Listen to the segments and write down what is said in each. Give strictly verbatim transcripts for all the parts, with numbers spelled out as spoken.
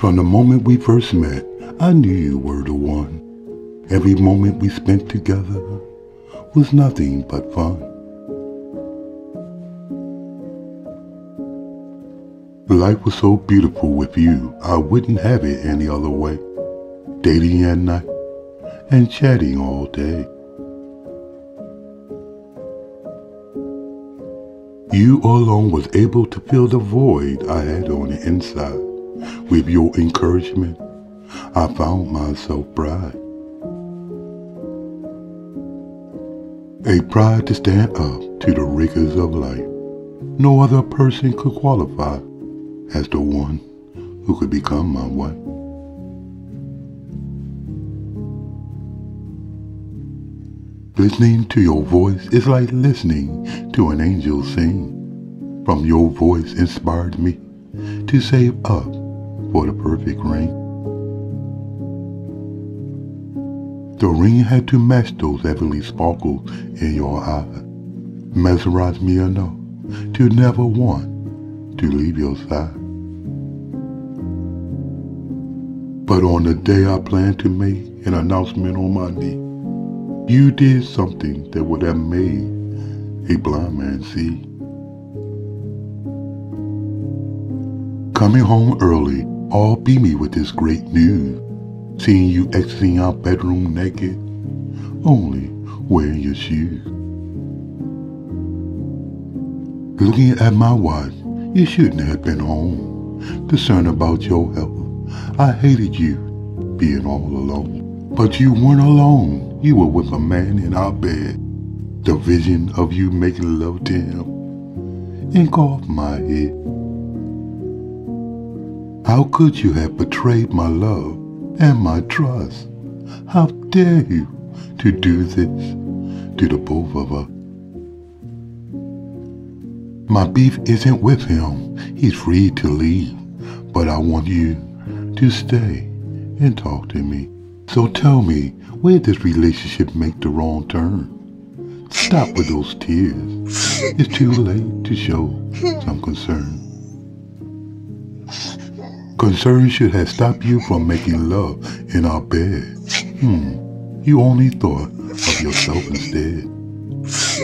From the moment we first met, I knew you were the one. Every moment we spent together was nothing but fun. Life was so beautiful with you, I wouldn't have it any other way. Dating at night and chatting all day. You alone was able to fill the void I had on the inside. With your encouragement, I found myself pride. A pride to stand up to the rigors of life. No other person could qualify as the one who could become my wife. Listening to your voice is like listening to an angel sing. From your voice inspired me to save up for the perfect ring. The ring had to match those heavenly sparkles in your eyes. Mesmerize me enough to never want to leave your side. But on the day I planned to make an announcement on my knee, you did something that would have made a blind man see. Coming home early, all beamy with this great news. Seeing you exiting our bedroom naked, only wearing your shoes. Looking at my watch, you shouldn't have been home. Concerned about your health, I hated you being all alone. But you weren't alone, you were with a man in our bed. The vision of you making love to him engulfed my head. How could you have betrayed my love and my trust? How dare you to do this to the both of us? My beef isn't with him. He's free to leave. But I want you to stay and talk to me. So tell me, where did this relationship make the wrong turn? Stop with those tears. It's too late to show some concern. Concern should have stopped you from making love in our bed. Hmm, you only thought of yourself instead.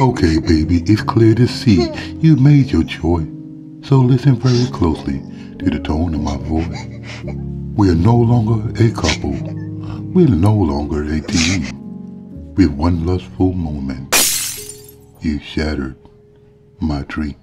Okay, baby, it's clear to see you made your choice. So listen very closely to the tone of my voice. We're no longer a couple. We're no longer a team. With one lustful moment, you shattered my dreams.